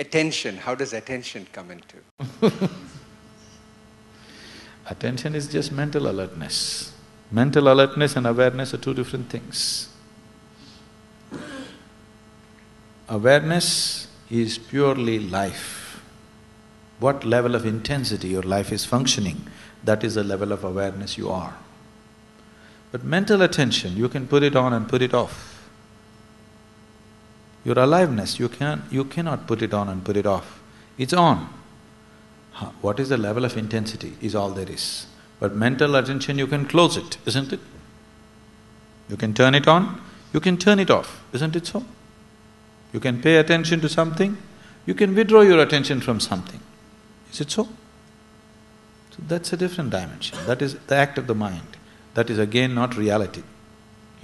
Attention, how does attention come into? Attention is just mental alertness. Mental alertness and awareness are two different things. Awareness is purely life. What level of intensity your life is functioning, that is the level of awareness you are. But mental attention, you can put it on and put it off. Your aliveness, you cannot put it on and put it off. It's on. What is the level of intensity is all there is. But mental attention, you can close it, isn't it? You can turn it on, you can turn it off, isn't it so? You can pay attention to something, you can withdraw your attention from something, is it so? So that's a different dimension. That is the act of the mind. That is again not reality.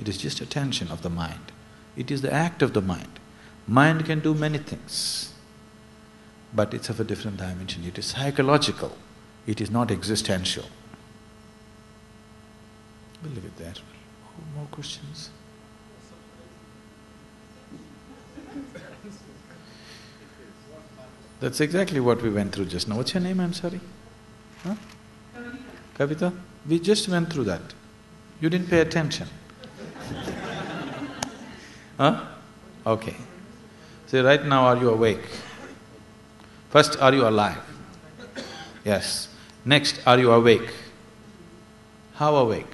It is just attention of the mind. It is the act of the mind. Mind can do many things, but it's of a different dimension. It is psychological, it is not existential. We'll leave it there. More questions? That's exactly what we went through just now. What's your name, I'm sorry? Huh? Kavita? We just went through that. You didn't pay attention. Huh? Okay. So right now, are you awake? First, are you alive? Yes. Next, are you awake? How awake?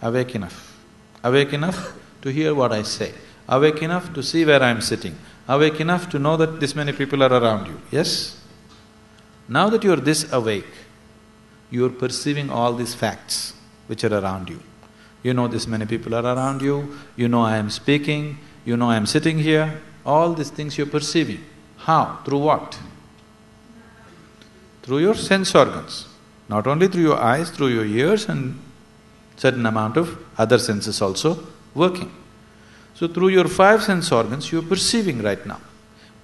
Awake enough. Awake enough to hear what I say. Awake enough to see where I'm sitting. Awake enough to know that this many people are around you. Yes? Now that you're this awake, you're perceiving all these facts which are around you. You know this many people are around you, you know I am speaking, you know I am sitting here, all these things you're perceiving. How? Through what? Through your sense organs. Not only through your eyes, through your ears and certain amount of other senses also working. So through your 5 sense organs you're perceiving right now.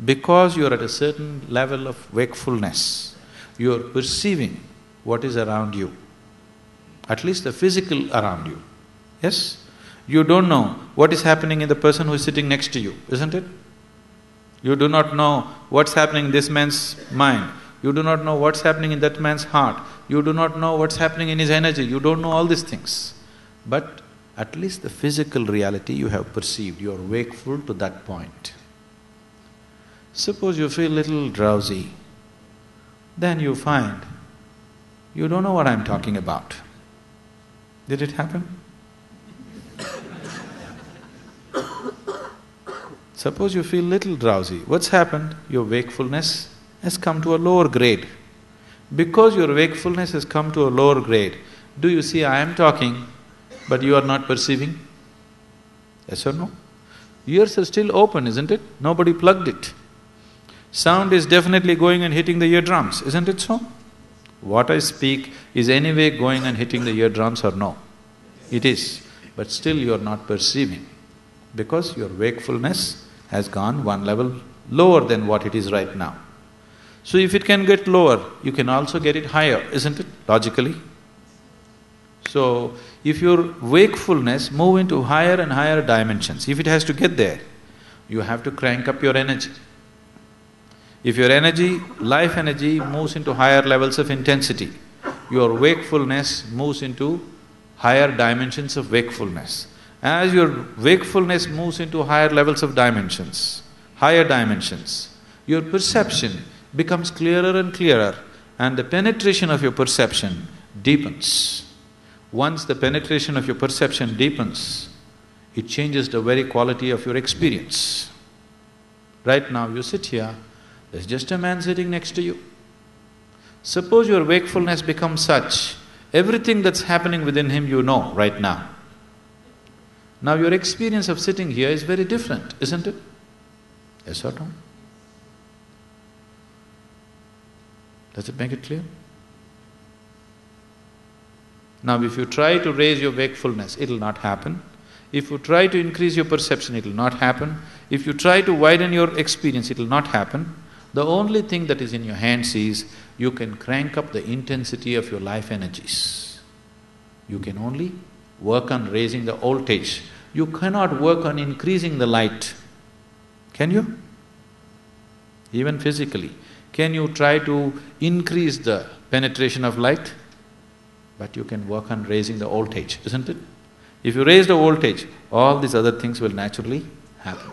Because you're at a certain level of wakefulness, you're perceiving what is around you, at least the physical around you. Yes? You don't know what is happening in the person who is sitting next to you, isn't it? You do not know what's happening in this man's mind. You do not know what's happening in that man's heart. You do not know what's happening in his energy. You don't know all these things. But at least the physical reality you have perceived, you are wakeful to that point. Suppose you feel a little drowsy, then you find you don't know what I'm talking about. Did it happen? Suppose you feel little drowsy, what's happened? Your wakefulness has come to a lower grade. Because your wakefulness has come to a lower grade, do you see I am talking, but you are not perceiving? Yes or no? Ears are still open, isn't it? Nobody plugged it. Sound is definitely going and hitting the eardrums, isn't it so? What I speak is anyway going and hitting the eardrums or no? It is, but still you are not perceiving because your wakefulness has gone one level lower than what it is right now. So if it can get lower, you can also get it higher, isn't it, logically? So if your wakefulness move into higher and higher dimensions, if it has to get there, you have to crank up your energy. If your energy, life energy moves into higher levels of intensity, your wakefulness moves into higher dimensions of wakefulness. As your wakefulness moves into higher levels of dimensions, higher dimensions, your perception becomes clearer and clearer, and the penetration of your perception deepens. Once the penetration of your perception deepens, it changes the very quality of your experience. Right now you sit here, there's just a man sitting next to you. Suppose your wakefulness becomes such, everything that's happening within him you know right now. Now your experience of sitting here is very different, isn't it? Yes or no? Does it make it clear? Now if you try to raise your wakefulness, it'll not happen. If you try to increase your perception, it'll not happen. If you try to widen your experience, it'll not happen. The only thing that is in your hands is, you can crank up the intensity of your life energies. You can only work on raising the voltage. You cannot work on increasing the light. Can you? even physically. Can you try to increase the penetration of light? But you can work on raising the voltage, isn't it? If you raise the voltage, all these other things will naturally happen.